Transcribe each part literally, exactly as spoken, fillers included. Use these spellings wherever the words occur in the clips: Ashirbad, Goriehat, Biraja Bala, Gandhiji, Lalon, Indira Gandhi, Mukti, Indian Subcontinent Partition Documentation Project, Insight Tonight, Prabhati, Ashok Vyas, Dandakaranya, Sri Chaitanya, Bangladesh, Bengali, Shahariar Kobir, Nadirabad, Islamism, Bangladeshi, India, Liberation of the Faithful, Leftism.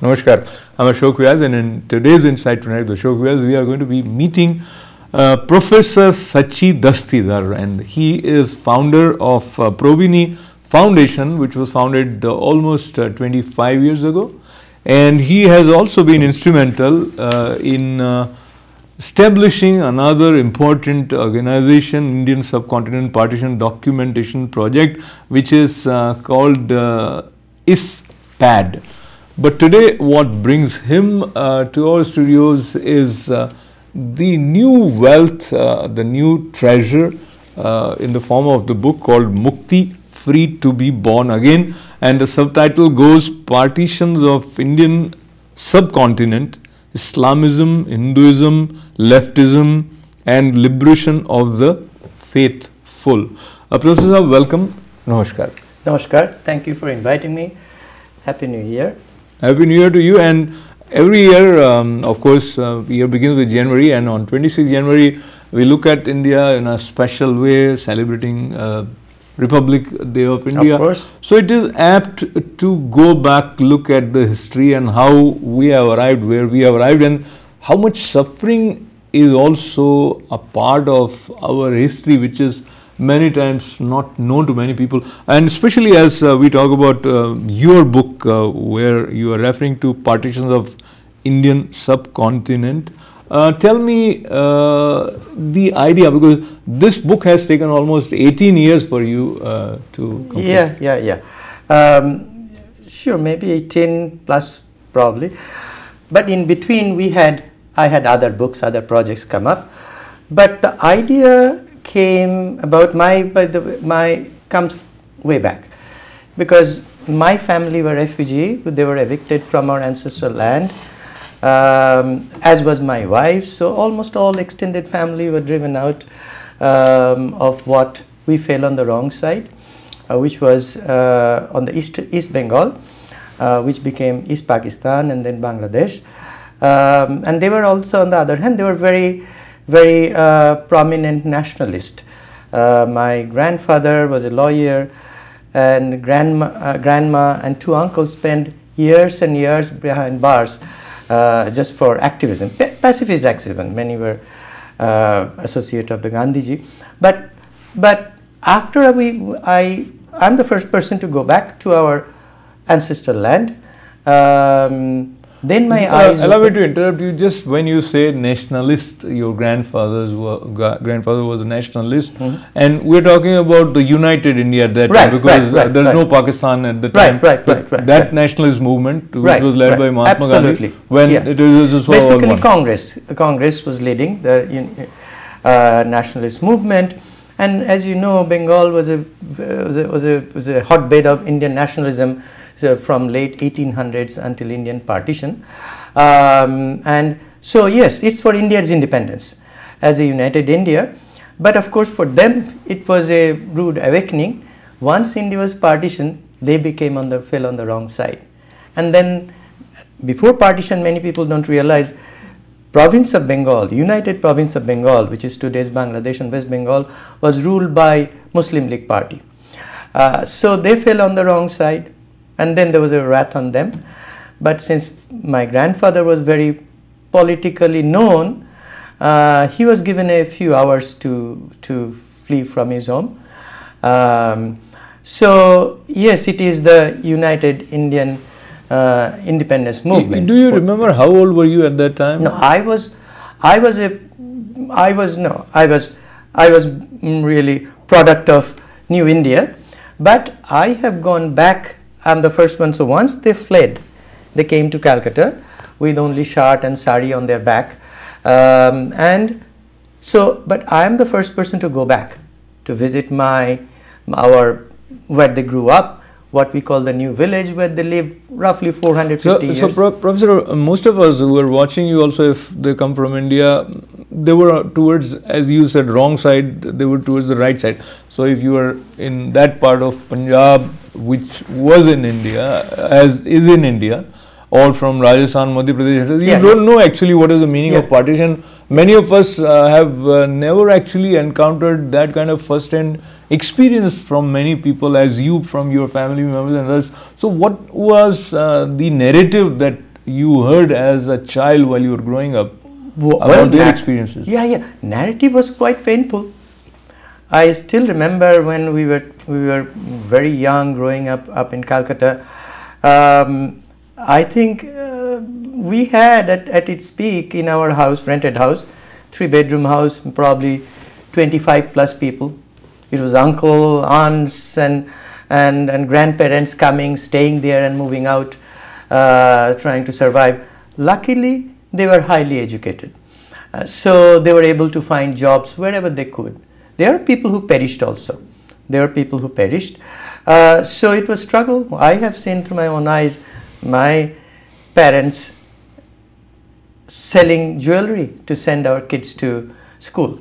Namaskar, I am Ashok Vyas, and in today's Insight Tonight with Ashok Vyas, we are going to be meeting uh, Professor Sachi Dastidar, and he is founder of uh, Probini Foundation, which was founded uh, almost uh, twenty-five years ago, and he has also been instrumental uh, in uh, establishing another important organization, Indian Subcontinent Partition Documentation Project, which is uh, called uh, ISPAD. But today what brings him uh, to our studios is uh, the new wealth, uh, the new treasure uh, in the form of the book called Mukti, Free to be Born Again, and the subtitle goes Partitions of Indian Subcontinent, Islamism, Hinduism, Leftism and Liberation of the Faithful. Uh, Professor, welcome. Namaskar. Namaskar. Thank you for inviting me. Happy New Year. Happy New Year to you. And every year, um, of course, uh, year begins with January, and on twenty-sixth January, we look at India in a special way, celebrating uh, Republic Day of India. Of course. So it is apt to go back, look at the history and how we have arrived, where we have arrived, and how much suffering is also a part of our history, which is many times not known to many people. And especially as uh, we talk about uh, your book, uh, where you are referring to Partitions of Indian Subcontinent. Uh, tell me uh, the idea, because this book has taken almost eighteen years for you uh, to complete. Yeah, yeah, yeah. Um, sure, maybe eighteen plus probably. But in between we had, I had other books, other projects come up. But the idea came about my, by the way, my comes way back. Because my family were refugee, they were evicted from our ancestral land. Um, as was my wife, so almost all extended family were driven out um, of what we fell on the wrong side, uh, which was uh, on the east, East Bengal, uh, which became East Pakistan and then Bangladesh. Um, and they were also, on the other hand, they were very, very uh, prominent nationalist. Uh, my grandfather was a lawyer, and grandma, uh, grandma and two uncles spent years and years behind bars. Uh, just for activism, pa pacifist activism. Many were uh, associate of the Gandhiji, but but after we, I, I'm the first person to go back to our ancestral land. Um, then my uh, eyes. Allow me to interrupt you. Just when you say nationalist, your grandfather's were, grandfather was a nationalist, mm-hmm. and we're talking about the United India at that right, time, because right, right, there's right. no Pakistan at the time. Right, right, right, right. That right. nationalist movement, which right, was led right. by Mahatma Absolutely. Gandhi, when yeah. it was basically Congress. Congress was leading the uh, nationalist movement, and as you know, Bengal was a was a was a, was a hotbed of Indian nationalism. So from late eighteen hundreds until Indian partition, um, and so yes, it's for India's independence as a united India, but of course for them it was a rude awakening. Once India was partitioned, they became on the fell on the wrong side, and then before partition, many people don't realize province of Bengal, United Province of Bengal, which is today's Bangladesh and West Bengal, was ruled by Muslim League Party, uh, so they fell on the wrong side. And then there was a wrath on them, but since my grandfather was very politically known, uh, he was given a few hours to to flee from his home. Um, so yes, it is the United Indian uh, Independence Movement. Do you remember how old were you at that time? No, I was, I was a, I was no, I was, I was really product of New India, but I have gone back. I'm the first one. So once they fled, they came to Calcutta with only shirt and sari on their back, um, and so. But I am the first person to go back to visit my our where they grew up, what we call the new village where they lived roughly four hundred fifty so, years. So, Pro Professor, most of us who are watching you also, if they come from India, they were towards, as you said, wrong side. They were towards the right side. So, if you are in that part of Punjab, which was in India, as is in India, or from Rajasthan, Madhya Pradesh, you yeah, don't yeah. know actually what is the meaning yeah. of partition. Many of us uh, have uh, never actually encountered that kind of first-hand experience from many people, as you, from your family members and others. So what was uh, the narrative that you heard as a child while you were growing up well, about their experiences? Yeah, yeah. Narrative was quite painful. I still remember when we were we were very young, growing up up in Calcutta. Um, I think uh, we had at, at its peak in our house, rented house, three bedroom house, probably twenty-five plus people. It was uncle, aunts, and and and grandparents coming, staying there, and moving out, uh, trying to survive. Luckily, they were highly educated, uh, so they were able to find jobs wherever they could. There are people who perished also. There are people who perished. Uh, so it was struggle. I have seen through my own eyes my parents selling jewelry to send our kids to school.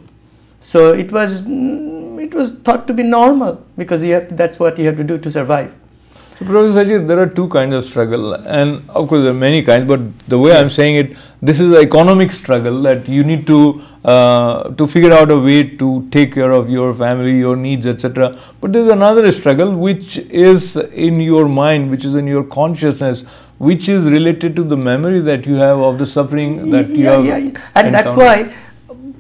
So it was it was thought to be normal because you have to, that's what you have to do to survive. So Professor Sachi, there are two kinds of struggle, and of course there are many kinds, but the way I am saying it, this is an economic struggle that you need to uh, to figure out a way to take care of your family, your needs, et cetera. But there is another struggle which is in your mind, which is in your consciousness, which is related to the memory that you have of the suffering that you yeah, have yeah, yeah. And that's why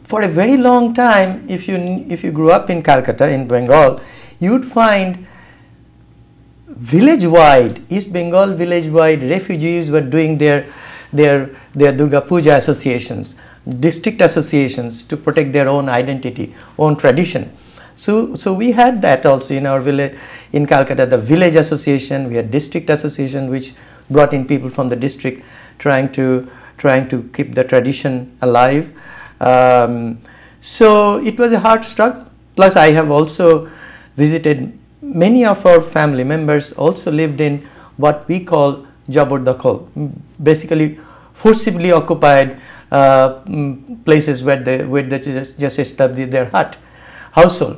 for a very long time, if you, if you grew up in Calcutta, in Bengal, you would find village-wide, East Bengal village-wide, refugees were doing their, their, their Durga Puja associations, district associations to protect their own identity, own tradition. So, so we had that also in our village, in Calcutta, the village association, we had district association which brought in people from the district trying to, trying to keep the tradition alive. Um, so it was a hard struggle. Plus I have also visited many of our family members also lived in what we call Jabor Dakhol, basically forcibly occupied uh, places where they, where they just, just established their hut, household.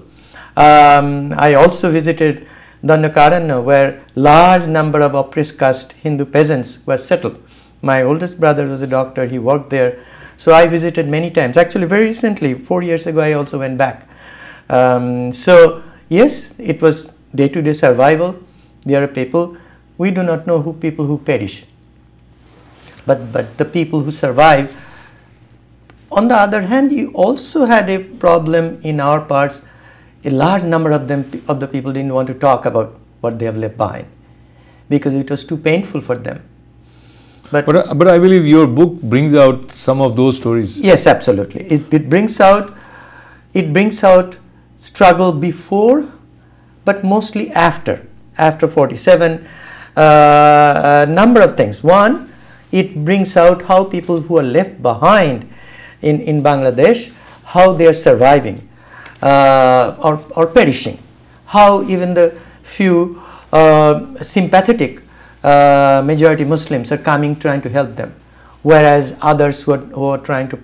Um, I also visited Dandakaranya where large number of oppressed caste Hindu peasants were settled. My oldest brother was a doctor, he worked there. So I visited many times. Actually very recently, four years ago I also went back. Um, so yes, it was day-to-day survival. There are people, we do not know who people who perish. But, but the people who survive, on the other hand, you also had a problem in our parts. A large number of them, of the people didn't want to talk about what they have left behind because it was too painful for them. But, but, but I believe your book brings out some of those stories. Yes, absolutely. It, it brings out, it brings out struggle before, but mostly after, after forty-seven, uh, a number of things. One, it brings out how people who are left behind in, in Bangladesh, how they are surviving uh, or, or perishing, how even the few uh, sympathetic Uh, majority Muslims are coming trying to help them, whereas others who are, who are trying to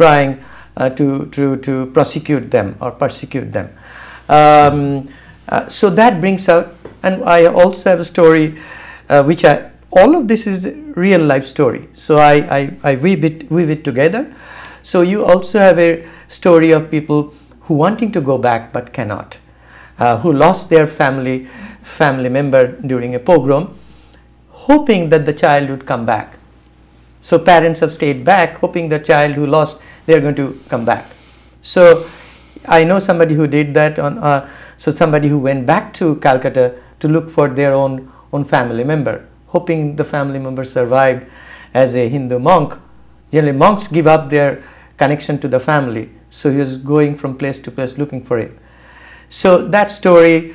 trying uh, to, to to prosecute them or persecute them. Um, uh, so that brings out, and I also have a story, uh, which I all of this is real life story. So I I, I weave it weave it together. So you also have a story of people who wanting to go back but cannot, uh, who lost their family. family member during a pogrom, hoping that the child would come back. So parents have stayed back, hoping the child who lost, they are going to come back. So I know somebody who did that. On uh, so somebody who went back to Calcutta to look for their own own family member, hoping the family member survived as a Hindu monk. Generally, monks give up their connection to the family. So he was going from place to place looking for him. So that story.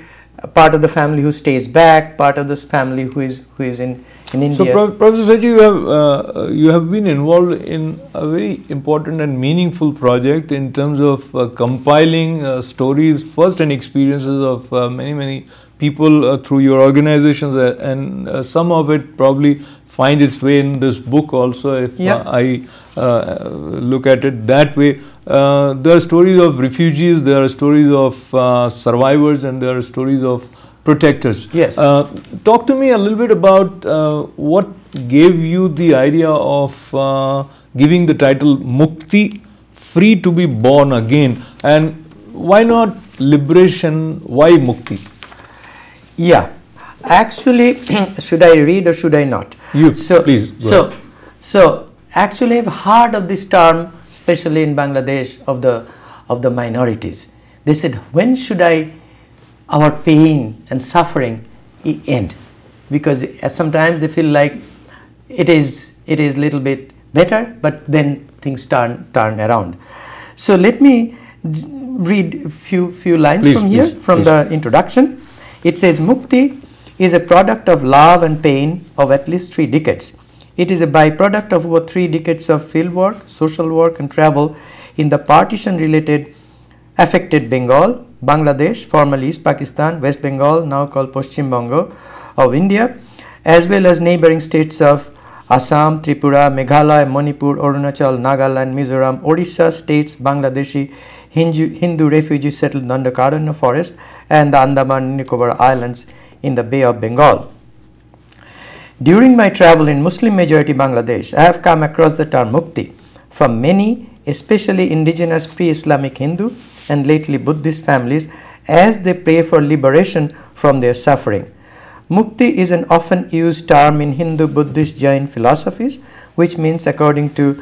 Part of the family who stays back, part of this family who is who is in, in India. So, Pro Professor Sachi, you have uh, you have been involved in a very important and meaningful project in terms of uh, compiling uh, stories, first-hand experiences of uh, many many people uh, through your organizations, uh, and uh, some of it probably finds its way in this book also. If yep. uh, I uh, look at it that way. Uh, there are stories of refugees, there are stories of uh, survivors, and there are stories of protectors. Yes. Uh, talk to me a little bit about uh, what gave you the idea of uh, giving the title Mukti, Free to be Born Again, and why not liberation? Why Mukti? Yeah. Actually, should I read or should I not? You, so, please. Go so, ahead. so actually, I've heard of this term, especially in Bangladesh, of the of the minorities. They said, when should I our pain and suffering end? Because sometimes they feel like it is it is little bit better, but then things turn turn around. So let me read few few lines please, from please, here from please. the introduction. It says, Mukti is a product of love and pain of at least three decades. It is a byproduct of over three decades of field work, social work, and travel in the partition-related affected Bengal, Bangladesh, formerly East Pakistan, West Bengal, now called Paschim Bongo of India, as well as neighboring states of Assam, Tripura, Meghalaya, Manipur, Arunachal, Nagaland, Mizoram, Odisha states, Bangladeshi, Hindu, Hindu refugees settled under Karana forest and the Andaman and Nicobar Islands in the Bay of Bengal. During my travel in Muslim majority Bangladesh, I have come across the term Mukti from many, especially indigenous pre-Islamic Hindu and lately Buddhist families as they pray for liberation from their suffering. Mukti is an often used term in Hindu, Buddhist, Jain philosophies, which means, according to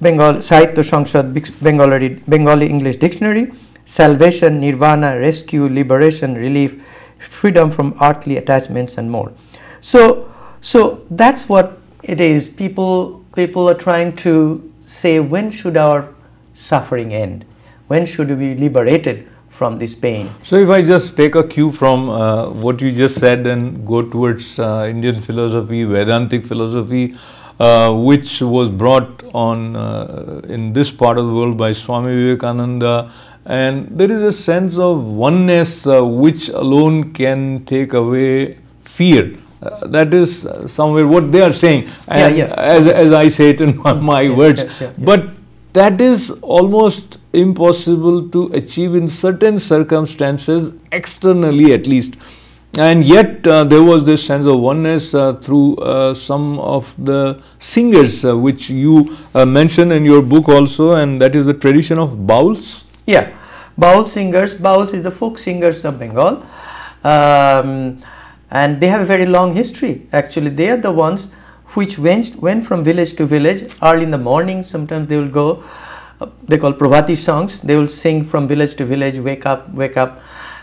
Bengal Sahitya Sangsad Bengali, Bengali English Dictionary, salvation, nirvana, rescue, liberation, relief, freedom from earthly attachments and more. So, so that's what it is. People, people are trying to say, when should our suffering end? When should we be liberated from this pain? So, if I just take a cue from uh, what you just said and go towards uh, Indian philosophy, Vedantic philosophy, uh, which was brought on uh, in this part of the world by Swami Vivekananda, and there is a sense of oneness uh, which alone can take away fear. Uh, that is uh, somewhere what they are saying, and yeah, yeah. As, as I say it in my, my yeah, words. Yeah, yeah, yeah. But that is almost impossible to achieve in certain circumstances, externally at least. And yet uh, there was this sense of oneness uh, through uh, some of the singers uh, which you uh, mention in your book also, and that is the tradition of Bauls. Yeah, Baul singers. Bauls is the folk singers of Bengal. Um, and they have a very long history. Actually, they are the ones which went, went from village to village early in the morning. Sometimes they will go, uh, they call Prabhati songs. They will sing from village to village, wake up, wake up.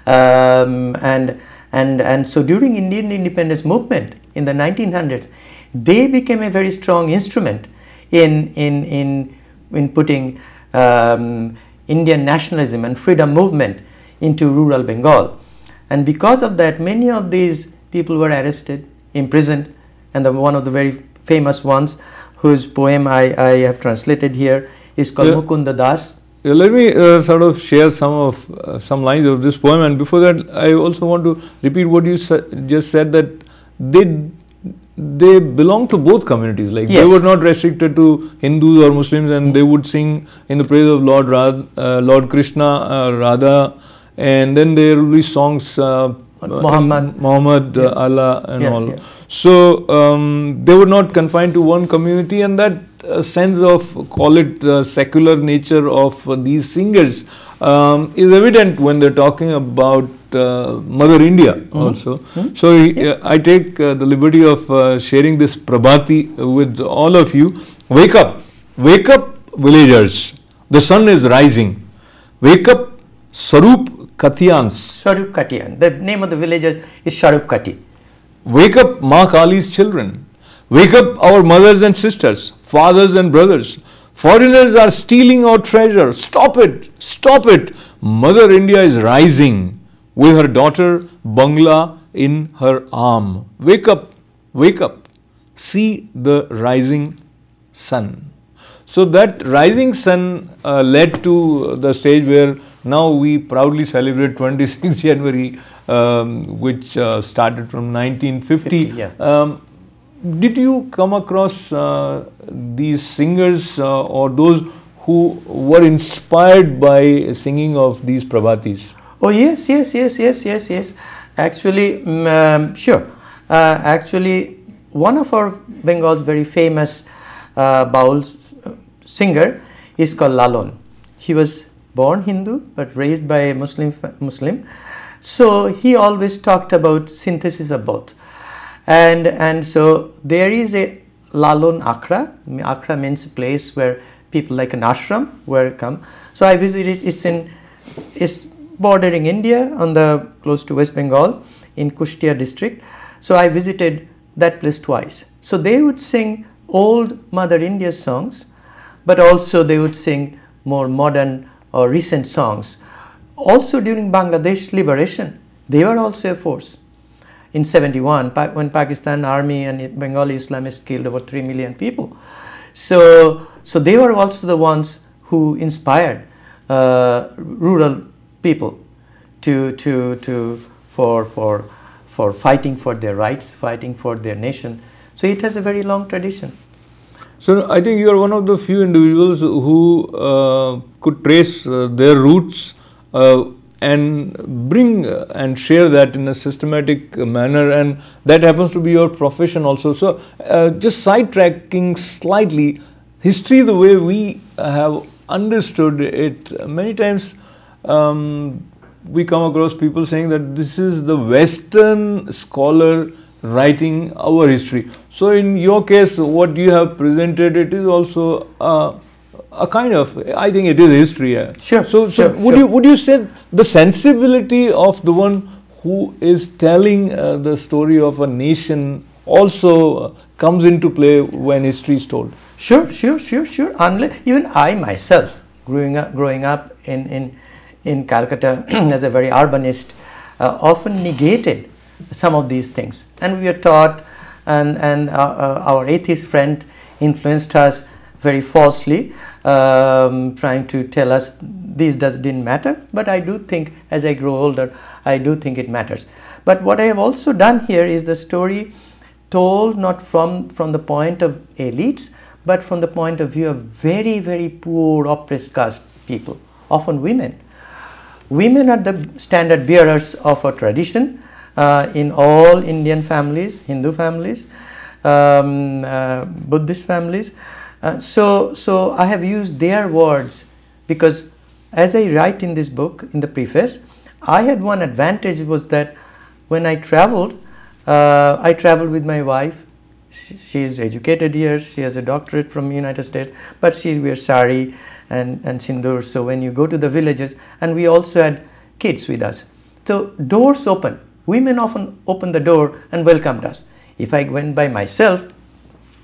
Um, and, and, and so during Indian independence movement in the nineteen hundreds, they became a very strong instrument in, in, in, in putting um, Indian nationalism and freedom movement into rural Bengal. And because of that, many of these people were arrested, imprisoned, and the, one of the very famous ones whose poem I, I have translated here is called yeah. Mukunda Das. Yeah, let me uh, sort of share some of uh, some lines of this poem, and before that I also want to repeat what you sa just said, that they they belong to both communities, like yes. They were not restricted to Hindus or Muslims, and mm-hmm. They would sing in the praise of Lord, Radha, uh, Lord Krishna, uh, Radha. And then there will be songs, uh, Muhammad, Muhammad yeah. uh, Allah and yeah, all. Yeah. So, um, they were not confined to one community, and that uh, sense of, call it uh, secular nature of uh, these singers um, is evident when they are talking about uh, Mother India mm-hmm. also. Mm-hmm. So, yeah. uh, I take uh, the liberty of uh, sharing this Prabhati with all of you. Wake up, wake up villagers, the sun is rising, wake up Sarup Kathians. Sarup Kathian. The name of the villagers is Sarup Kati. Wake up Ma Kali's children. Wake up our mothers and sisters, fathers and brothers. Foreigners are stealing our treasure. Stop it. Stop it. Mother India is rising with her daughter Bangla in her arm. Wake up. Wake up. See the rising sun. So that rising sun uh, led to the stage where now we proudly celebrate twenty-sixth January, um, which uh, started from nineteen fifty. Yeah. Um, did you come across uh, these singers uh, or those who were inspired by singing of these Prabhatis? Oh yes, yes, yes, yes, yes, yes. Actually, um, sure. Uh, actually, one of our Bengal's very famous uh, Baul singer is called Lalon. He was born Hindu but raised by a Muslim Muslim. So he always talked about synthesis of both. And, and so there is a Lalon Akra. Akra means a place where people like an ashram where come. So I visited, it's in, it's bordering India on the, close to West Bengal in Kushtia district. So I visited that place twice. So they would sing old Mother India songs, but also they would sing more modern or recent songs. Also during Bangladesh liberation, they were also a force. In seventy-one, when Pakistan army and Bengali Islamists killed over three million people. So, so they were also the ones who inspired uh, rural people to, to, to, for, for, for fighting for their rights, fighting for their nation. So it has a very long tradition. So I think you are one of the few individuals who uh, could trace uh, their roots uh, and bring uh, and share that in a systematic uh, manner, and that happens to be your profession also. So uh, just sidetracking slightly, history the way we have understood it, many times um, we come across people saying that this is the Western scholar writing our history. So in your case, what you have presented, it is also uh, a kind of, I think it is history. Yeah. Sure. So, so sure, would sure. you would you say the sensibility of the one who is telling uh, the story of a nation also uh, comes into play when history is told? Sure, sure, sure, sure. Unless, even I myself, growing up, growing up in in in Calcutta as a very urbanist, uh, often negated some of these things, and we were taught, and and uh, uh, our atheist friend influenced us very falsely, um, trying to tell us these does didn't matter. But I do think, as I grow older, I do think it matters. But what I have also done here is the story told not from from the point of elites, but from the point of view of very very poor oppressed caste people, often women. Women are the standard bearers of a tradition. Uh, in all Indian families, Hindu families, um, uh, Buddhist families. Uh, so, so I have used their words, because as I write in this book, in the preface, I had one advantage, was that when I traveled, uh, I traveled with my wife. She, she is educated here, she has a doctorate from the United States, but she wears sari and, and sindoor. So when you go to the villages, and we also had kids with us. So doors open. Women often opened the door and welcomed us. If I went by myself,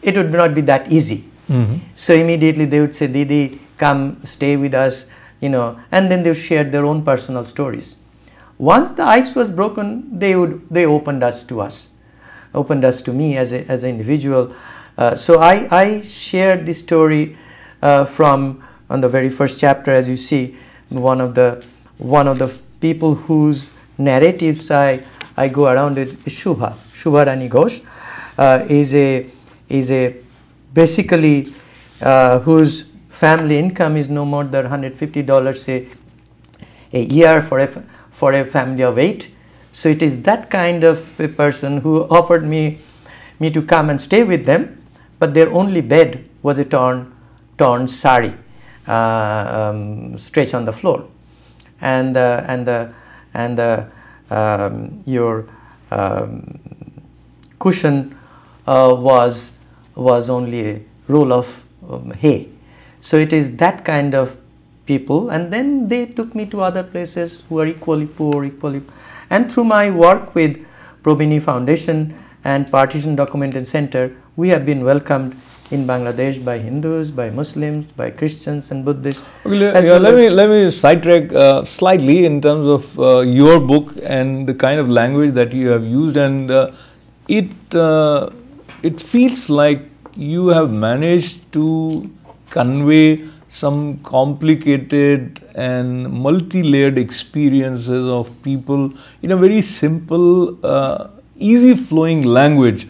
it would not be that easy. Mm-hmm. So immediately they would say, Didi, come stay with us, you know, and then they shared their own personal stories. Once the ice was broken, they would, they opened us to us, opened us to me as, a, as an individual. Uh, so I, I shared this story uh, from, on the very first chapter, as you see, one of the, one of the people whose narratives I, I go around it is Shubha. Shubha Rani Ghosh uh, is a is a basically uh, whose family income is no more than one hundred fifty dollars a, a year for a, for a family of eight. So it is that kind of a person who offered me me to come and stay with them, but their only bed was a torn torn sari uh, um, stretched on the floor, and uh, and the and uh, um, your um, cushion uh, was was only a roll of um, hay. So it is that kind of people, and then they took me to other places who are equally poor, equally, and through my work with Probini Foundation and Partition Documentation Center, we have been welcomed in Bangladesh by Hindus, by Muslims, by Christians and Buddhists. Okay, let, yeah, let, me, let me sidetrack uh, slightly in terms of uh, your book and the kind of language that you have used, and uh, it, uh, it feels like you have managed to convey some complicated and multi-layered experiences of people in a very simple, uh, easy-flowing language.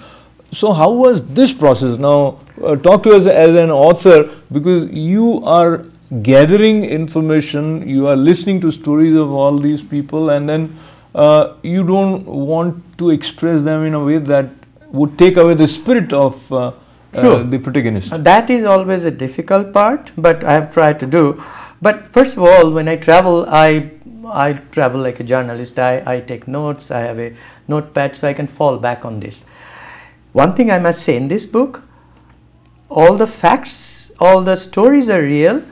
So how was this process? Now uh, talk to us as an author, because you are gathering information, you are listening to stories of all these people, and then uh, you don't want to express them in a way that would take away the spirit of uh, uh, the protagonist. That is always a difficult part, but I have tried to do. But first of all, when I travel, I I travel like a journalist, I, I take notes, I have a notepad, so I can fall back on this. One thing I must say in this book, all the facts, all the stories are real,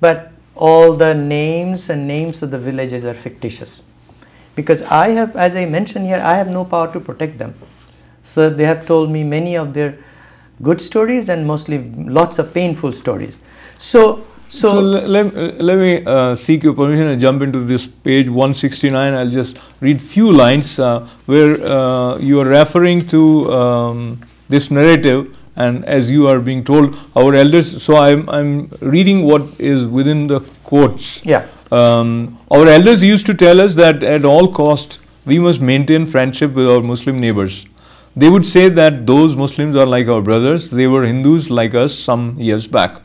but all the names and names of the villages are fictitious. Because I have, as I mentioned here, I have no power to protect them. So they have told me many of their good stories and mostly lots of painful stories. So, so, so let, let me uh, seek your permission and jump into this page one sixty-nine. I'll just read few lines uh, where uh, you are referring to um, this narrative, and as you are being told, our elders, so I'm, I'm reading what is within the quotes. Yeah. Um, our elders used to tell us that at all costs, we must maintain friendship with our Muslim neighbors. They would say that those Muslims are like our brothers, they were Hindus like us some years back.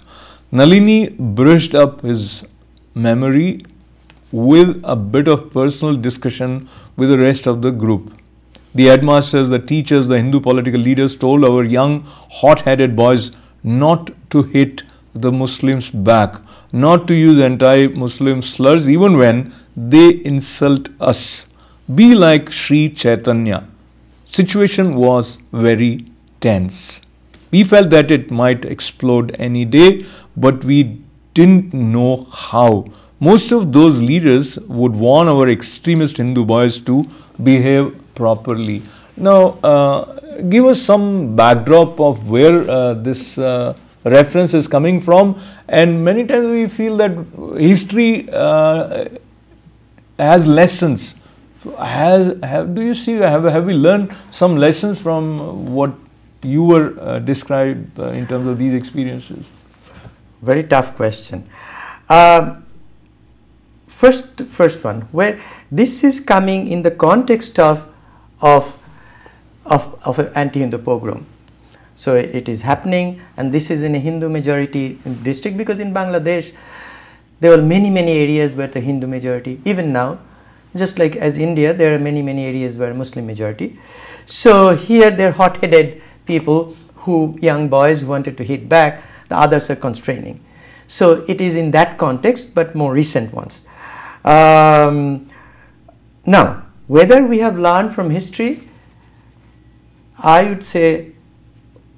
Nalini brushed up his memory with a bit of personal discussion with the rest of the group. The headmasters, the teachers, the Hindu political leaders told our young, hot-headed boys not to hit the Muslims back, not to use anti-Muslim slurs even when they insult us. Be like Sri Chaitanya. Situation was very tense. We felt that it might explode any day, but we didn't know how. Most of those leaders would warn our extremist Hindu boys to behave properly. Now, uh, give us some backdrop of where uh, this uh, reference is coming from. And many times we feel that history uh, has lessons. Has, have, do you see, have, have we learned some lessons from what you were uh, described uh, in terms of these experiences? Very tough question. Uh, first, first one, where this is coming in the context of, of, of, of an anti-Hindu pogrom. So it, it is happening, and this is in a Hindu majority district, because in Bangladesh, there were many, many areas where the Hindu majority, even now, just like as India, there are many, many areas where Muslim majority. So here they're hot-headed people who, young boys, wanted to hit back. The others are constraining. So it is in that context, but more recent ones. Um, now, whether we have learned from history, I would say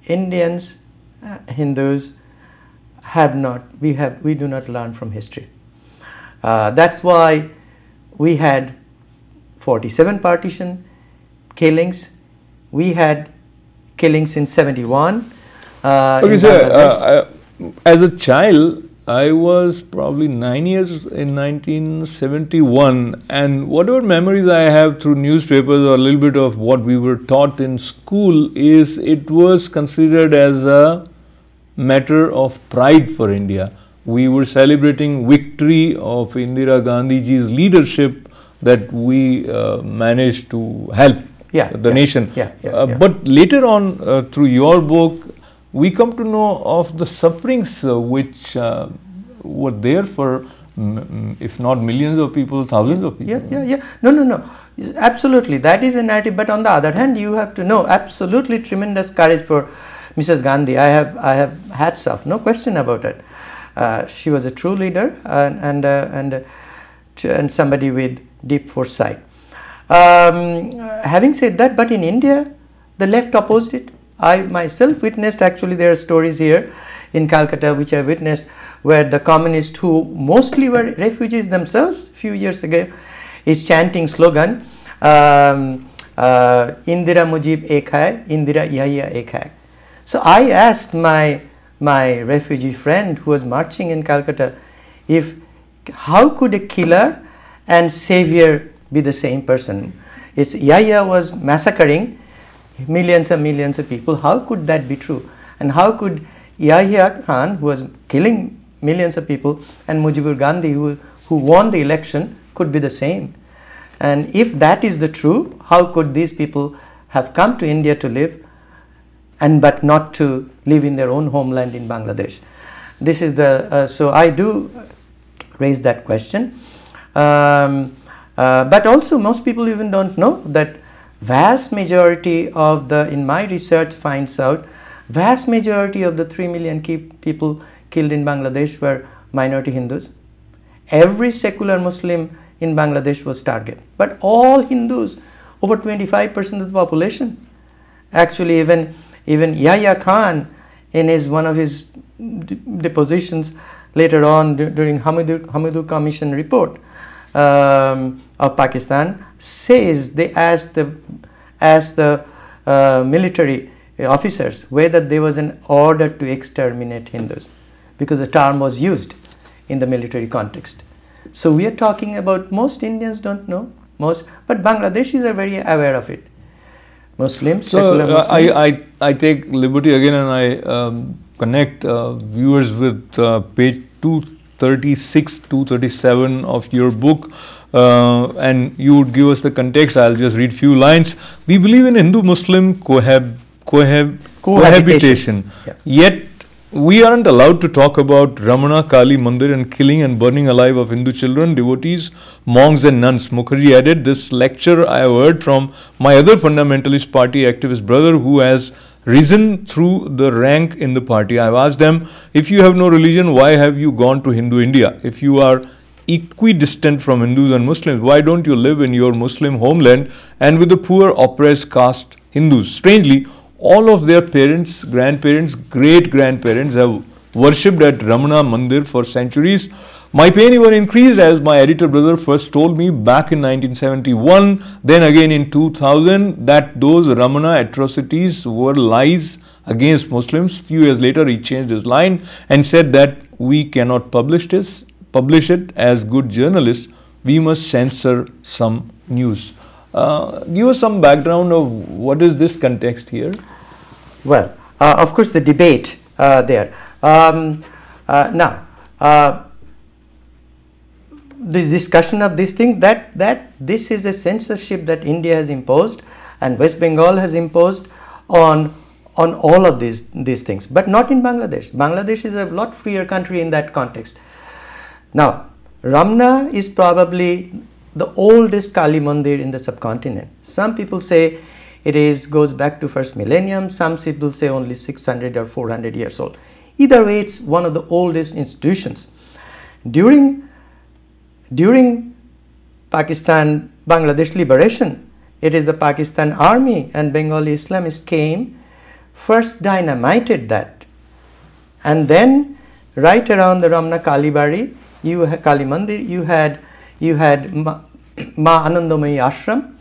Indians, uh, Hindus, have not, we have, we do not learn from history. Uh, that's why we had forty-seven partition killings. We had killings in seventy-one. Uh, okay, in sir, uh, I, as a child, I was probably nine years in nineteen seventy-one, and whatever memories I have through newspapers or a little bit of what we were taught in school is it was considered as a matter of pride for India. We were celebrating victory of Indira Gandhiji's leadership that we uh, managed to help yeah, the yeah, nation. Yeah, yeah, uh, yeah. But later on, uh, through your book, we come to know of the sufferings uh, which uh, were there for, mm, if not millions of people, thousands yeah, of people. Yeah, yeah, yeah. No, no, no. Absolutely. That is a narrative. But on the other hand, you have to know absolutely tremendous courage for Missus Gandhi. I have, I have hats off. No question about it. Uh, she was a true leader and and uh, and, uh, and somebody with deep foresight. Um, having said that, but in India, the left opposed it. I myself witnessed, actually there are stories here in Calcutta which I witnessed, where the communists, who mostly were refugees themselves, few years ago, is chanting slogan, um, uh, Indira Mujib Ek Hai, Indira Yahya Ek Hai. So I asked my my refugee friend who was marching in Calcutta, if how could a killer and savior be the same person? It's Yahya was massacring millions and millions of people. How could that be true? And how could Yahya Khan, who was killing millions of people, and Mujibur Gandhi, who, who won the election, could be the same? And if that is the true, how could these people have come to India to live, and but not to live in their own homeland in Bangladesh? This is the, uh, so I do raise that question. Um, uh, but also most people even don't know that vast majority of the, in my research finds out, vast majority of the three million people killed in Bangladesh were minority Hindus. Every secular Muslim in Bangladesh was targeted. But all Hindus, over twenty-five percent of the population. Actually, even, even Yahya Khan, in his one of his depositions later on during Hamidu, Hamidu Commission report um, of Pakistan, says they asked the, asked the uh, military officers whether there was an order to exterminate Hindus, because the term was used in the military context. So we are talking about, most Indians don't know, most, but Bangladeshis are very aware of it. Muslims, so, secular Muslims. Uh, I, I, I take liberty again and I um, connect uh, viewers with uh, page two thirty-six, two thirty-seven of your book. Uh, and you would give us the context. I'll just read few lines. We believe in Hindu-Muslim cohab, cohab, cohabitation, cohabitation. Yeah. Yet we aren't allowed to talk about Ramna Kalimandir and killing and burning alive of Hindu children, devotees, monks and nuns. Mukherjee added, this lecture I have heard from my other fundamentalist party activist brother who has risen through the rank in the party. I have asked them, if you have no religion, why have you gone to Hindu India? If you are equidistant from Hindus and Muslims, why don't you live in your Muslim homeland and with the poor oppressed caste Hindus? Strangely, all of their parents, grandparents, great-grandparents have worshipped at Ramna Mandir for centuries. My pain even increased as my editor brother first told me back in nineteen seventy-one, then again in two thousand, that those Ramana atrocities were lies against Muslims. Few years later, he changed his line and said that we cannot publish this, publish it as good journalists. We must censor some news. Uh, give us some background of what is this context here? Well, uh, of course, the debate uh, there. Um, uh, now, uh, the discussion of this thing, that, that this is a censorship that India has imposed and West Bengal has imposed on, on all of these, these things, but not in Bangladesh. Bangladesh is a lot freer country in that context. Now, Ramna is probably the oldest Kali Mandir in the subcontinent. Some people say it is goes back to first millennium. Some people say only six hundred or four hundred years old. Either way, it's one of the oldest institutions. During, during Pakistan, Bangladesh liberation, it is the Pakistan army and Bengali Islamists came, first dynamited that. And then right around the Ramna Kalibari, you Kali Mandir, you had You had Ma, Ma Anandamayi ashram,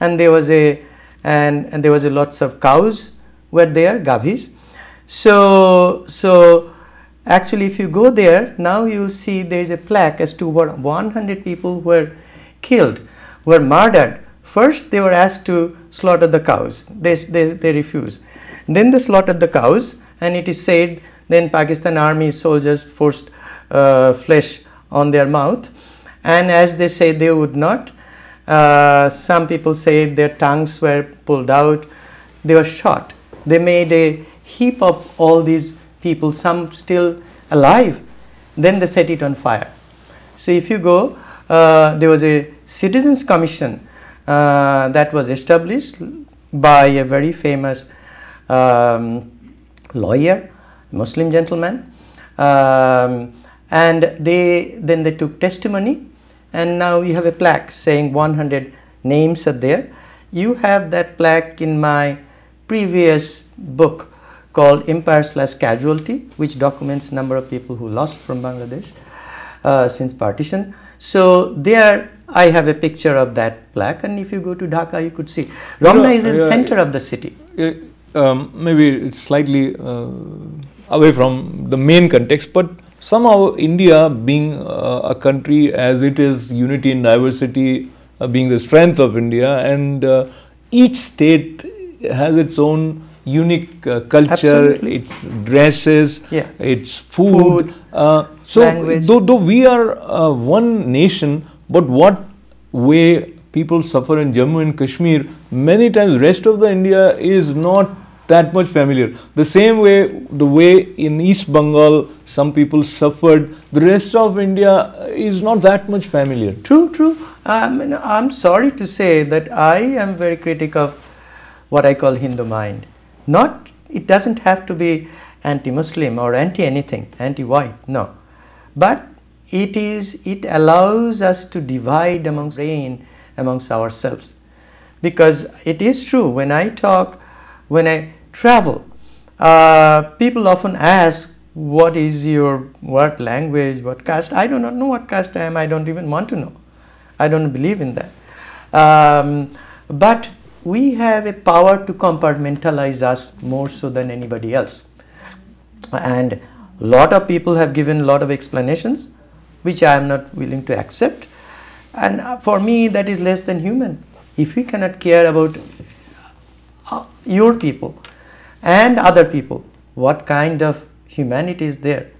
and there was a and, and there was a lots of cows were there, gavis. So so actually, if you go there now, you will see there is a plaque as to what one hundred people were killed, were murdered. First, they were asked to slaughter the cows. They they they refused. Then they slaughtered the cows, and it is said then Pakistan army soldiers forced uh, flesh on their mouth. And as they say, they would not. Uh, some people say their tongues were pulled out. They were shot. They made a heap of all these people, some still alive. Then they set it on fire. So if you go, uh, there was a citizens commission uh, that was established by a very famous um, lawyer, Muslim gentleman. Um, and they then they took testimony. And now you have a plaque saying one hundred names are there. You have that plaque in my previous book called Empire Slash Casualty, which documents number of people who lost from Bangladesh uh, since partition. So there I have a picture of that plaque. And if you go to Dhaka, you could see. Ramna no, is in the yeah, center of the city. It, um, maybe it's slightly uh, away from the main context, but somehow India being uh, a country as it is, unity and diversity uh, being the strength of India, and uh, each state has its own unique uh, culture, absolutely, its dresses, yeah, its food, food uh, so language. Though, though we are uh, one nation, but what way people suffer in Jammu and Kashmir, many times rest of the India is not that much familiar. The same way, the way in East Bengal some people suffered, the rest of India is not that much familiar. True, true. Um, I'm sorry to say that I am very critic of what I call Hindu mind. Not, it doesn't have to be anti-Muslim or anti-anything, anti-white, no. But It is, it allows us to divide amongst brain, amongst ourselves. Because it is true, when I talk, when I travel, uh, people often ask, what is your, what language, what caste? I do not know what caste I am, I don't even want to know. I don't believe in that. Um, but we have a power to compartmentalize us more so than anybody else. And a lot of people have given a lot of explanations, which I am not willing to accept. And for me, that is less than human. If we cannot care about your people and other people, what kind of humanity is there?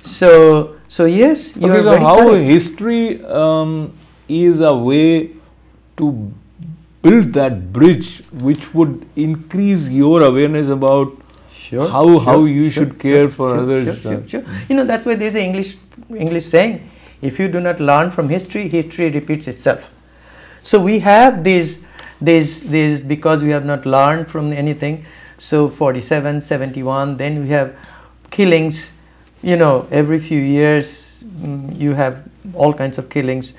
So, so yes, you okay, are so very how correct. History um, is a way to build that bridge, which would increase your awareness about sure, how sure, how you sure, should care sure, for sure, others. Sure, sure, sure. You know, that's why there's an English English saying: if you do not learn from history, history repeats itself. So we have these these these because we have not learned from anything. So forty-seven, seventy-one, then we have killings. You know, every few years you have all kinds of killings.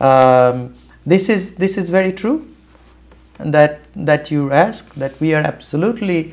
Um, this is this is very true. And that that you ask, that we are absolutely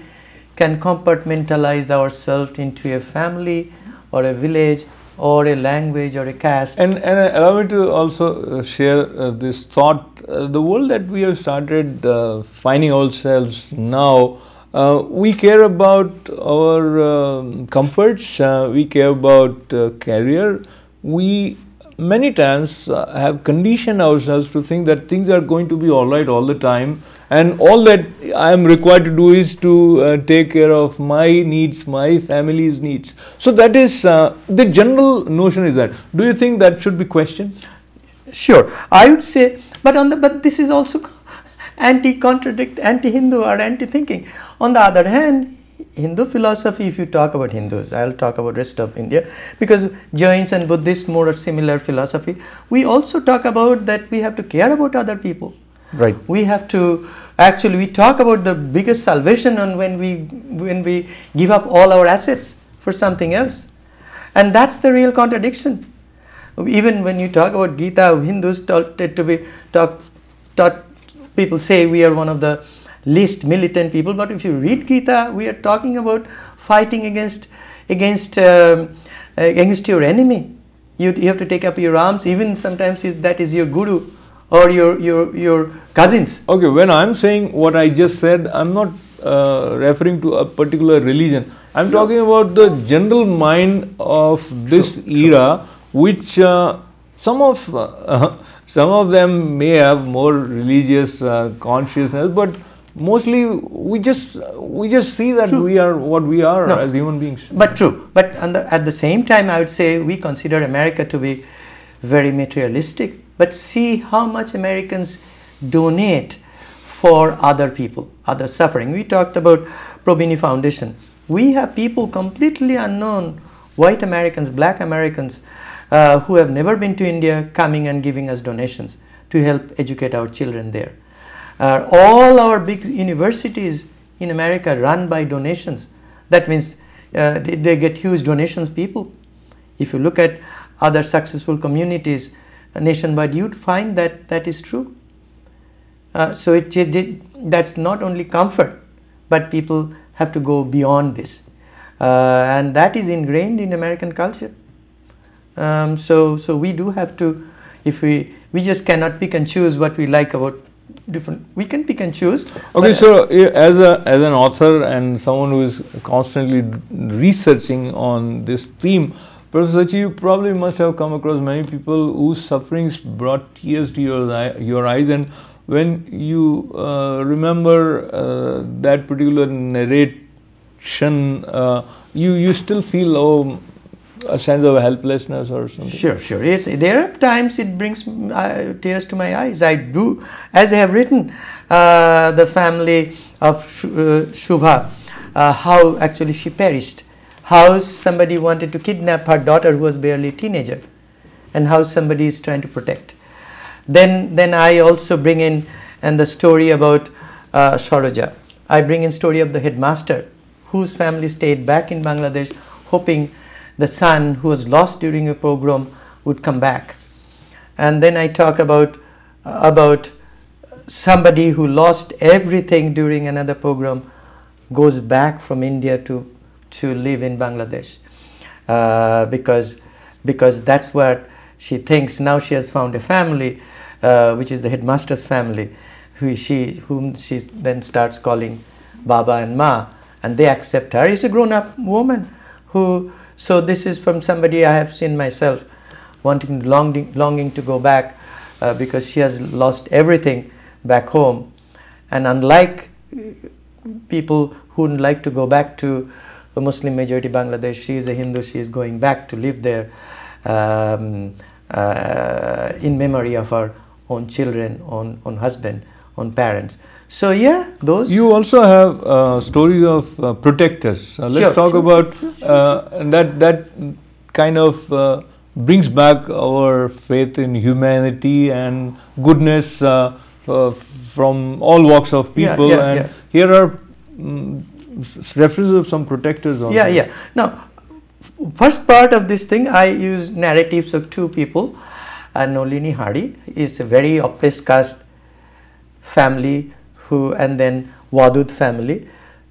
can compartmentalize ourselves into a family or a village or a language or a caste. And, and allow me to also share uh, this thought. Uh, the world that we have started uh, finding ourselves now, uh, we care about our um, comforts, uh, we care about uh, career. We many times uh, have conditioned ourselves to think that things are going to be alright all the time, and all that I am required to do is to uh, take care of my needs, my family's needs. So that is, uh, the general notion is that. Do you think that should be questioned? Sure, I would say, but on the, but this is also anti-contradict, anti-Hindu or anti-thinking. On the other hand, Hindu philosophy, if you talk about Hindus, I'll talk about rest of India, because Jains and Buddhists more or similar philosophy, we also talk about that we have to care about other people. Right. We have to, actually we talk about the biggest salvation on when we, when we give up all our assets for something else. And that's the real contradiction. Even when you talk about Gita, Hindus taught to be, taught, taught, people say we are one of the least militant people, but if you read Gita, we are talking about fighting against against um, against your enemy. You, you have to take up your arms, even sometimes is that is your guru or your your your cousins. Okay, when I'm saying what I just said, I'm not uh, referring to a particular religion. I'm sure. talking about the general mind of this sure, era, sure. which uh, some of uh, some of them may have more religious uh, consciousness, but mostly we just we just see that true. we are what we are no, as human beings. But true. But on the, at the same time, I would say we consider America to be very materialistic. But see how much Americans donate for other people, other suffering. We talked about Probini Foundation. We have people completely unknown, white Americans, black Americans, uh, who have never been to India, coming and giving us donations to help educate our children there. Uh, all our big universities in America run by donations. That means uh, they, they get huge donations, people. If you look at other successful communities uh, nationwide, you'd find that that is true. Uh, so it, it, it, that's not only comfort, but people have to go beyond this. Uh, and that is ingrained in American culture. Um, so, so we do have to, if we, we just cannot pick and choose what we like about different, we can pick and choose. Okay, so as a as an author and someone who is constantly researching on this theme, Professor Sachi, you probably must have come across many people whose sufferings brought tears to your your eyes, and when you uh, remember uh, that particular narration, uh, you you still feel oh, a sense of helplessness or something. Sure, sure. Yes, there are times it brings uh, tears to my eyes. I do, as I have written, uh, the family of Sh uh, Shubha, uh, how actually she perished, how somebody wanted to kidnap her daughter who was barely a teenager, and how somebody is trying to protect. Then, then I also bring in and the story about uh, Saroja. I bring in story of the headmaster, whose family stayed back in Bangladesh, hoping the son who was lost during a pogrom would come back. And then I talk about, uh, about somebody who lost everything during another pogrom goes back from India to, to live in Bangladesh uh, because, because that's what she thinks. Now she has found a family, uh, which is the headmaster's family, who she, whom she then starts calling Baba and Ma, and they accept her. She's a grown-up woman who, so this is from somebody I have seen myself wanting, longing, longing to go back uh, because she has lost everything back home. And unlike people who would like to go back to a Muslim majority Bangladesh, she is a Hindu, she is going back to live there um, uh, in memory of her own children, own, own husband, own parents. So yeah, those. You also have uh, stories of uh, protectors. Uh, let's sure, talk sure, about sure, sure, sure, uh, sure. And that that kind of uh, brings back our faith in humanity and goodness uh, uh, from all walks of people. Yeah, yeah, and yeah. Here are um, references of some protectors. Also. Yeah, yeah. Now, first part of this thing, I use narratives of two people. And Nolini Hari is a very oppressed caste family, who and then Wadud family.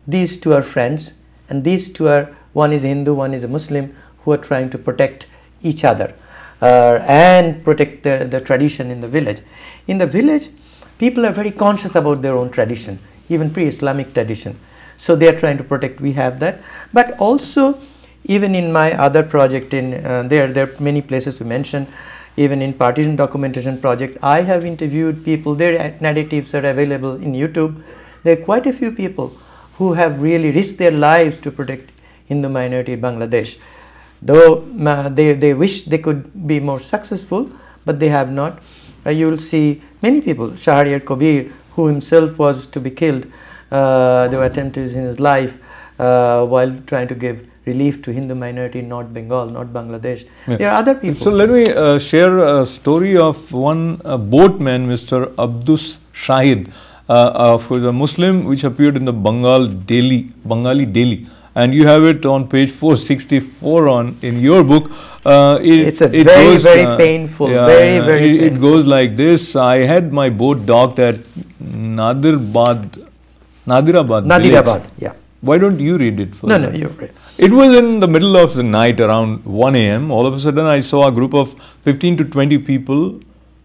These two are friends, and these two are, one is Hindu, one is a Muslim, who are trying to protect each other uh, and protect the, the tradition in the village. In the village, people are very conscious about their own tradition, even pre-Islamic tradition. So they are trying to protect, we have that. But also, even in my other project, in uh, there, there are many places we mentioned. Even in Partition Documentation Project, I have interviewed people, their narratives are available in YouTube. There are quite a few people who have really risked their lives to protect Hindu minority in Bangladesh. Though uh, they, they wish they could be more successful, but they have not. Uh, you will see many people, Shahariar Kobir, who himself was to be killed. Uh, there were attempts in his life uh, while trying to give relief to Hindu minority in North Bengal, not Bangladesh. Yeah. There are other people. So let me uh, share a story of one uh, boatman, Mister Abdus Shahid, uh, who is a Muslim, which appeared in the Bengal Daily, Bengali Daily. And you have it on page four sixty-four on in your book. Uh, it, it's a it very, goes, very uh, painful, yeah, very, yeah, very it, painful. It goes like this. I had my boat docked at Nadirabad, Nadirabad. Nadirabad, yeah. Why don't you read it first? No, no, you read. It was in the middle of the night around one A M All of a sudden, I saw a group of fifteen to twenty people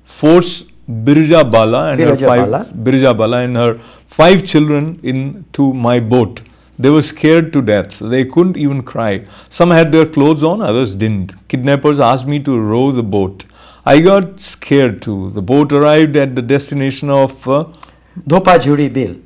force Biraja Bala and, Biraja her five, Bala. Biraja Bala and her five children into my boat. They were scared to death. They couldn't even cry. Some had their clothes on, others didn't. Kidnappers asked me to row the boat. I got scared too. The boat arrived at the destination of uh, Dhopajuri Bil.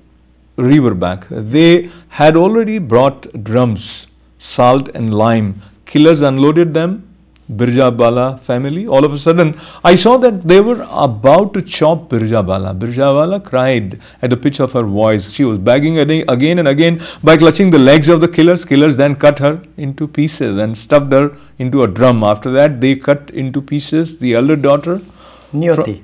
Riverbank. They had already brought drums, salt and lime. Killers unloaded them, Biraja Bala family. All of a sudden, I saw that they were about to chop Biraja Bala. Biraja Bala cried at the pitch of her voice. She was begging again and again by clutching the legs of the killers. Killers then cut her into pieces and stuffed her into a drum. After that, they cut into pieces the elder daughter, Niyoti.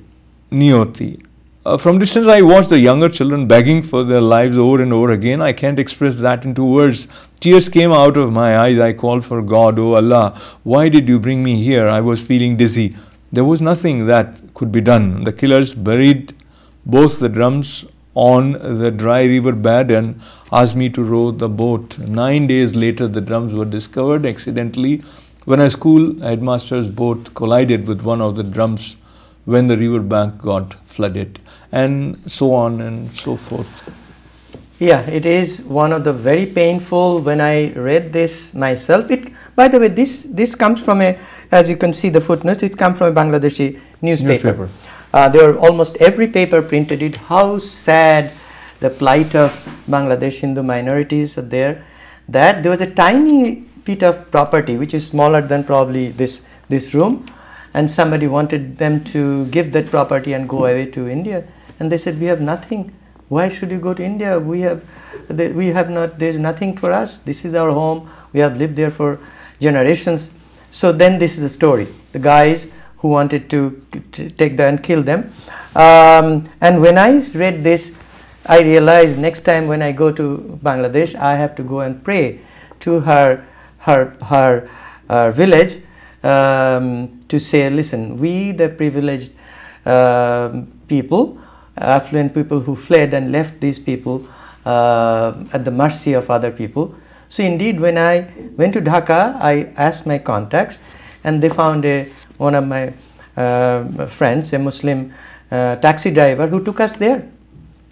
Niyoti. Uh, from distance, I watched the younger children begging for their lives over and over again. I can't express that into words. Tears came out of my eyes. I called for God, "Oh Allah, why did you bring me here? I was feeling dizzy." There was nothing that could be done. The killers buried both the drums on the dry river bed and asked me to row the boat. Nine days later, the drums were discovered accidentally when a school headmaster's boat collided with one of the drums when the river bank got flooded, and so on and so forth. Yeah, it is one of the very painful. When I read this myself, it, by the way, this, this comes from a, as you can see the footnotes, it's come from a Bangladeshi newspaper. newspaper. Uh, there were almost every paper printed it, how sad the plight of Bangladesh Hindu minorities are there, that there was a tiny bit of property, which is smaller than probably this, this room, and somebody wanted them to give that property and go away to India, and they said, "We have nothing. Why should you go to India? We have, they, we have not. There is nothing for us. This is our home. We have lived there for generations." So then, this is a story: the guys who wanted to, to take them and kill them. Um, and when I read this, I realized next time when I go to Bangladesh, I have to go and pray to her, her, her, her village. um, to say, listen, we the privileged uh, people, affluent people who fled and left these people uh, at the mercy of other people. So indeed, when I went to Dhaka, I asked my contacts, and they found a, one of my uh, friends, a Muslim uh, taxi driver, who took us there.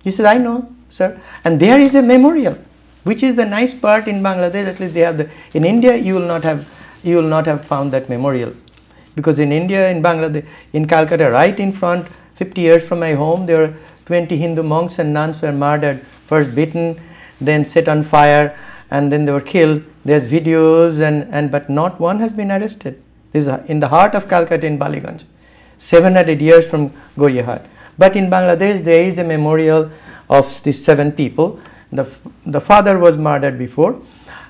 He said, I know, sir. And there is a memorial, which is the nice part in Bangladesh. At least they have the, in India, you will not have, you will not have found that memorial. Because in India, in Bangladesh, in Calcutta, right in front, fifty years from my home, there were twenty Hindu monks and nuns were murdered, first beaten, then set on fire, and then they were killed. There's videos, and, and but not one has been arrested. This is in the heart of Calcutta in Baliganj, seven hundred years from Goriehat. But in Bangladesh, there is a memorial of these seven people. The, the father was murdered before.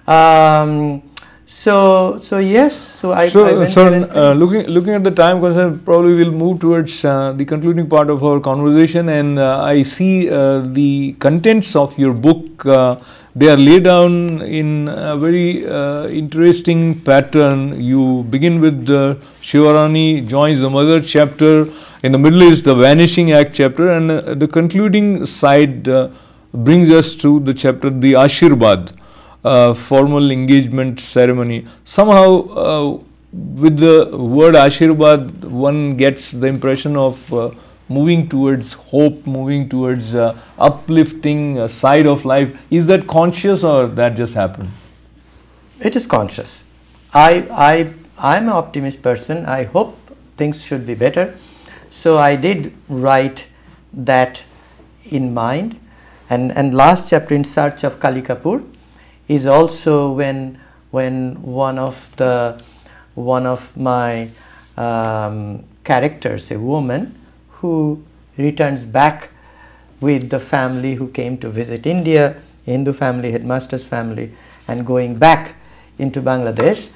Um, so, so yes, so I... So, I so uh, looking, looking at the time concern, probably we'll move towards uh, the concluding part of our conversation, and uh, I see uh, the contents of your book. Uh, They are laid down in a very uh, interesting pattern. You begin with uh, Shivarani joins the mother chapter, in the middle is the Vanishing Act chapter, and uh, the concluding side uh, brings us to the chapter, the Ashirbad, uh, formal engagement ceremony. Somehow, uh, with the word Ashirbad, one gets the impression of uh, moving towards hope, moving towards uh, uplifting uh, side of life. Is that conscious or that just happened? It is conscious. I, I, I'm an optimist person. I hope things should be better. So I did write that in mind. And, and last chapter, In Search of Kali Kapoor, is also when, when one of the, one of my um, characters, a woman, who returns back with the family who came to visit India, Hindu family, headmaster's family, and going back into Bangladesh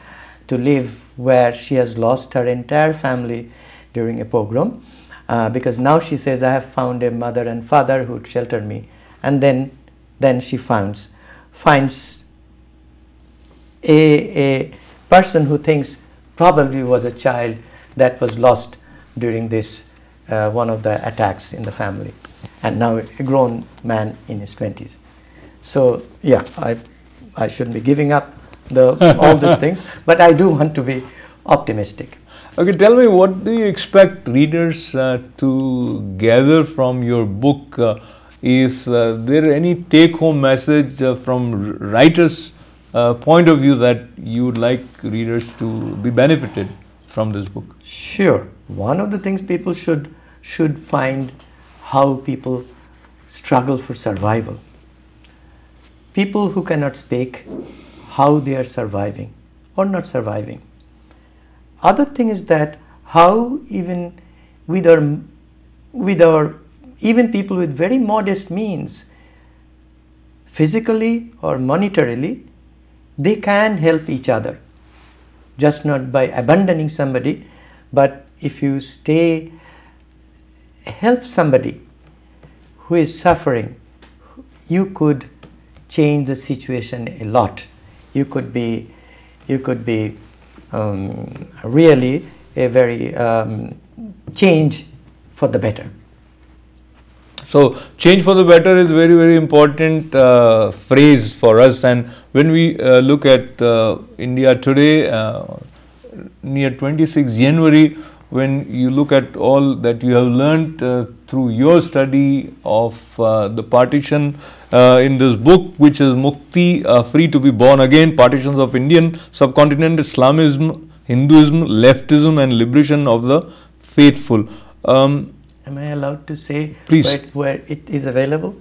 to live, where she has lost her entire family during a pogrom, uh, because now she says, I have found a mother and father who sheltered me. And then, then she finds, finds a, a person who thinks probably was a child that was lost during this Uh, one of the attacks in the family, and now a grown man in his twenties. So yeah, I, I shouldn't be giving up the, all these things, but I do want to be optimistic. Okay, tell me, what do you expect readers uh, to gather from your book? Uh, is uh, there any take-home message uh, from writers' uh, point of view that you would like readers to be benefited from this book? Sure. One of the things people should should find how people struggle for survival. People who cannot speak, how they are surviving or not surviving. Other thing is that how even with our, with our even people with very modest means, physically or monetarily, they can help each other. Just not by abandoning somebody, but if you stay, help somebody who is suffering, you could change the situation a lot. You could be, you could be um, really a very um, change for the better. So, change for the better is very, very important uh, phrase for us. And when we uh, look at uh, India today, uh, near the twenty-sixth of January, when you look at all that you have learned uh, through your study of uh, the partition uh, in this book, which is Mukti, uh, Free to be Born Again, Partitions of Indian Subcontinent, Islamism, Hinduism, Leftism and Liberation of the Faithful. Um, Am I allowed to say Please. Where, it, where it is available?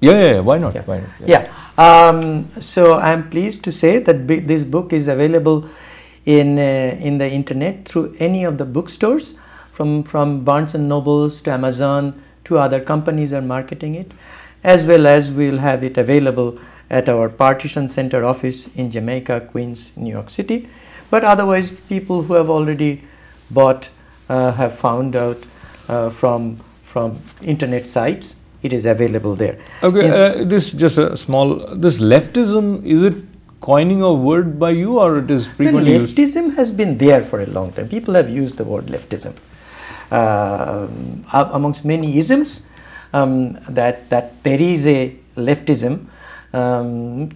Yeah, yeah, yeah. Why not? Yeah. Why not? Yeah. Yeah. Um, so I am pleased to say that b this book is available in uh, in the internet through any of the bookstores, from from Barnes and Nobles to Amazon to other companies are marketing it, as well as we'll have it available at our Partition Center office in Jamaica, Queens, New York City. But otherwise, people who have already bought uh, have found out. Uh, from from internet sites, it is available there. Okay, uh, this just a small. This leftism, is it coining of word by you, or it is frequently used? Leftism has been there for a long time. People have used the word leftism uh, amongst many isms. Um, that that there is a leftism, um,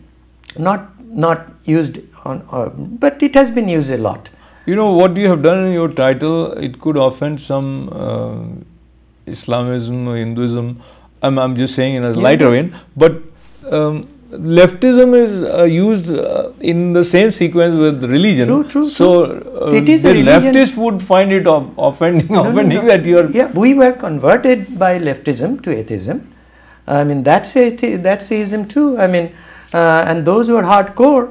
not not used on, uh, but it has been used a lot. You know what you have done in your title. It could offend some uh, Islamism or Hinduism. I'm I'm just saying in a lighter yeah. vein, but. Um, Leftism is uh, used uh, in the same sequence with religion. True, true. So true. Uh, it is the leftist would find it of, offending, no, offending no, no. that you are. Yeah, we were converted by leftism to atheism. I mean, that's athe that's atheism too. I mean, uh, and those who are hardcore,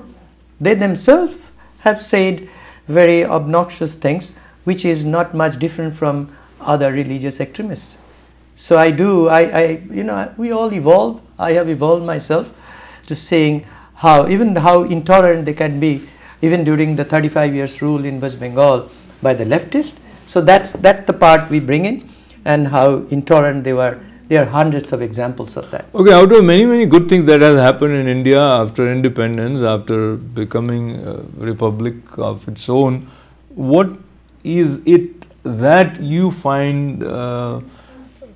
they themselves have said very obnoxious things, which is not much different from other religious extremists. So I do. I, I you know, we all evolve. I have evolved myself. To saying how even how intolerant they can be, even during the thirty-five years rule in West Bengal by the leftist. So that's that's the part we bring in, and how intolerant they were. There are hundreds of examples of that. Okay, out of many many good things that has happened in India after independence, after becoming a republic of its own, what is it that you find uh,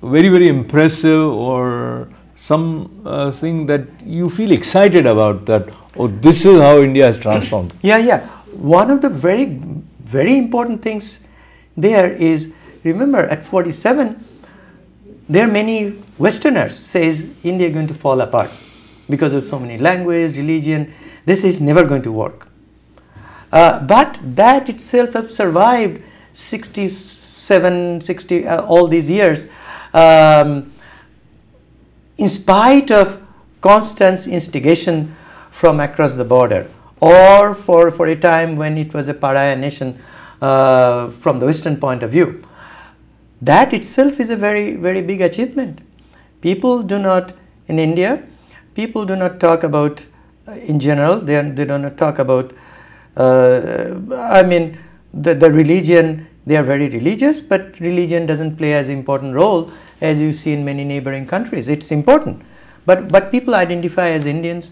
very very impressive, or some uh, thing that you feel excited about, that, oh, this is how India has transformed? Yeah, yeah. One of the very, very important things there is, remember at forty-seven, there are many Westerners says India is going to fall apart because of so many languages, religion, this is never going to work. Uh, but that itself has survived sixty-seven, sixty, uh, all these years. Um, in spite of constant instigation from across the border, or for, for a time when it was a pariah nation uh, from the Western point of view. That itself is a very, very big achievement. People do not, in India, people do not talk about, uh, in general, they, they do not talk about, uh, I mean, the, the religion. They are very religious, but religion doesn't play as important role as you see in many neighboring countries. It's important, but but people identify as Indians,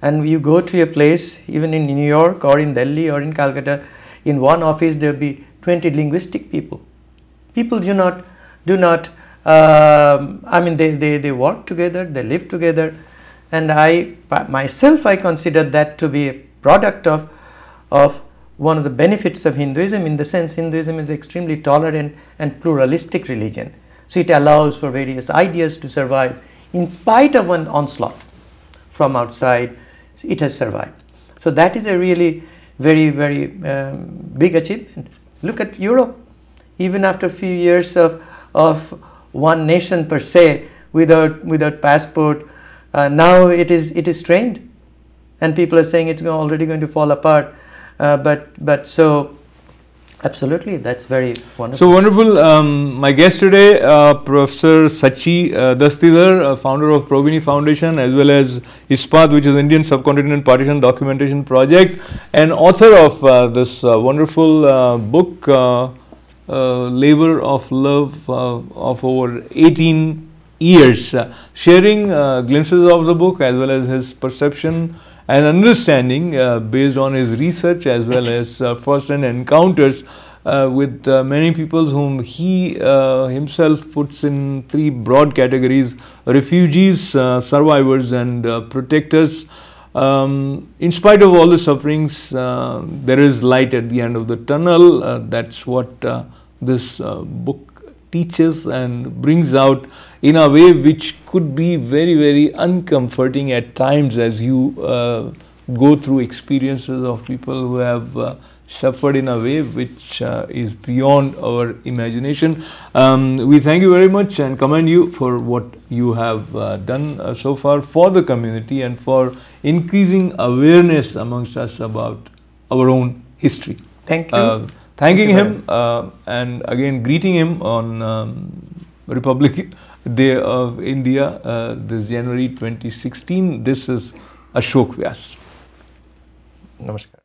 and you go to a place, even in New York or in Delhi or in Calcutta, in one office there will be twenty linguistic people. People do not do not. Um, I mean, they, they they work together, they live together, and I myself I consider that to be a product of of. One of the benefits of Hinduism, in the sense Hinduism is extremely tolerant and pluralistic religion. So it allows for various ideas to survive in spite of an onslaught from outside. So it has survived. So that is a really very, very um, big achievement. Look at Europe. Even after a few years of, of one nation per se, without, without passport, uh, now it is, it is strained. And people are saying it's already going to fall apart. Uh, but but so absolutely, that's very wonderful. So wonderful. Um, my guest today, uh, Professor Sachi uh, Dastidar, uh, founder of Probini Foundation, as well as ISPAD, which is Indian Subcontinent Partition Documentation Project, and author of uh, this uh, wonderful uh, book, uh, uh, Labor of Love, uh, of over eighteen years, uh, sharing uh, glimpses of the book as well as his perception and understanding uh, based on his research as well as uh, first-hand encounters uh, with uh, many people whom he uh, himself puts in three broad categories: refugees, uh, survivors and uh, protectors. Um, in spite of all the sufferings, uh, there is light at the end of the tunnel. Uh, that's what uh, this uh, book teaches and brings out in a way which could be very, very uncomforting at times as you uh, go through experiences of people who have uh, suffered in a way which uh, is beyond our imagination. Um, we thank you very much and commend you for what you have uh, done uh, so far for the community and for increasing awareness amongst us about our own history. Thank you. Uh, thanking thank you him uh, and again greeting him on um, Republic Day of India, uh, this January twenty sixteen. This is Ashok Vyas. Namaskar.